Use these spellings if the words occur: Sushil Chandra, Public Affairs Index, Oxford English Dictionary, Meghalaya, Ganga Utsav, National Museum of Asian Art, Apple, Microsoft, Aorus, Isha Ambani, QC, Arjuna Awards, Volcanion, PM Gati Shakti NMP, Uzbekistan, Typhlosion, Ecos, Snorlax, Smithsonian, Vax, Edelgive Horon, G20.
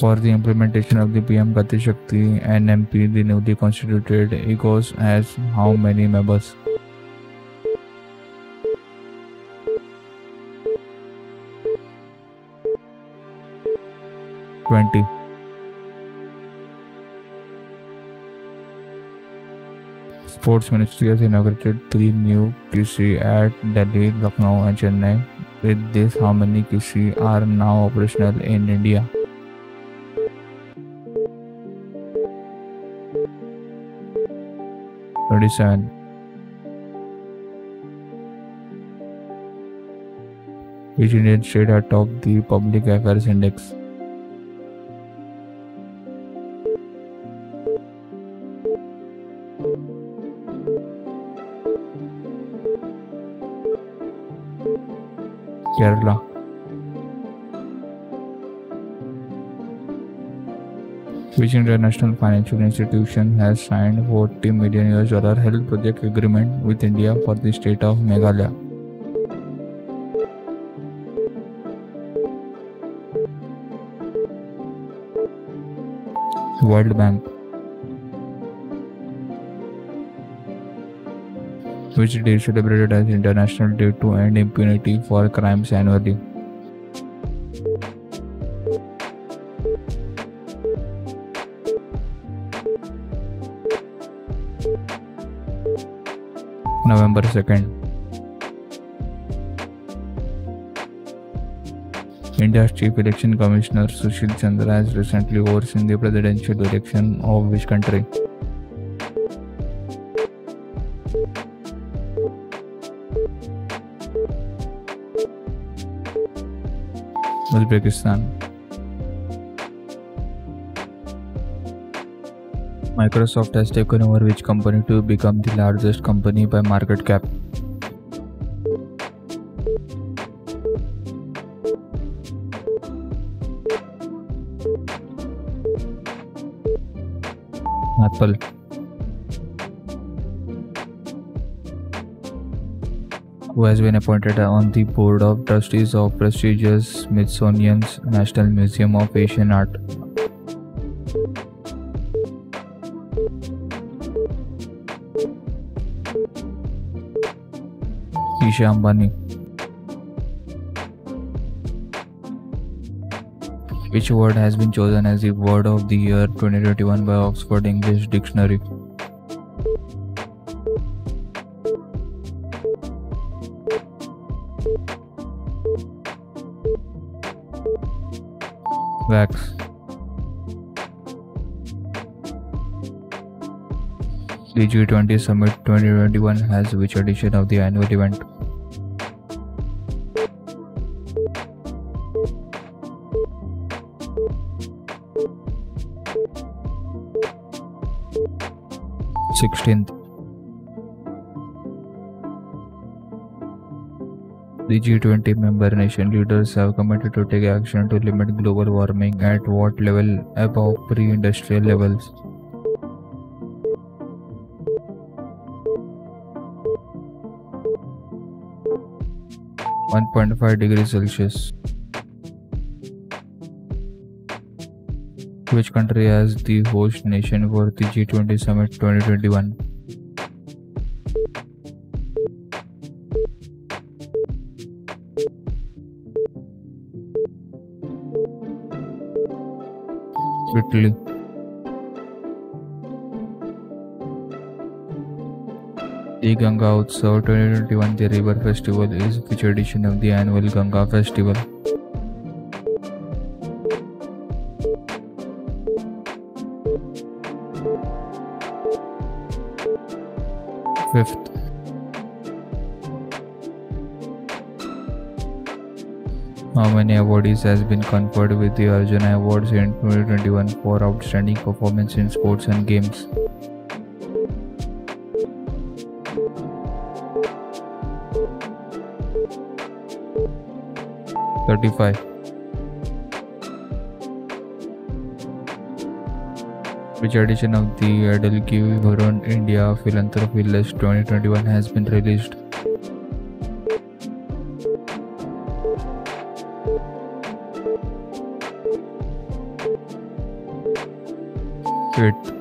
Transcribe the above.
For the implementation of the PM Gati Shakti NMP, the newly constituted Ecos has how many members? Sports Ministry has inaugurated 3 new QC at Delhi, Lucknow and Chennai. With this, how many QC are now operational in India? 27. Which Indian state atop the Public Affairs Index? Kerala. Which international financial institution has signed $40 million health project agreement with India for the state of Meghalaya? World Bank. Which day is celebrated as International Day to End Impunity for Crimes annually? November 2nd. India's Chief Election Commissioner Sushil Chandra has recently overseen the presidential election of which country? Uzbekistan. Microsoft has taken over which company to become the largest company by market cap? Apple. Who has been appointed on the board of trustees of prestigious Smithsonian's National Museum of Asian Art? Isha Ambani. Which word has been chosen as the word of the year 2021 by Oxford English Dictionary? Vax. The G20 Summit 2021 has which edition of the annual event? 16th. The G20 member nation leaders have committed to take action to limit global warming at what level above pre-industrial levels? (1.5°C). Which country is the host nation for the G20 Summit 2021? Italy. The Ganga Utsav 2021, the river festival, is which edition of the annual Ganga festival? 5th. How many awardees has been conferred with the Arjuna Awards in 2021 for outstanding performance in sports and games? 35. Which edition of the Edelgive Horon India Philanthropy List 2021 has been released? market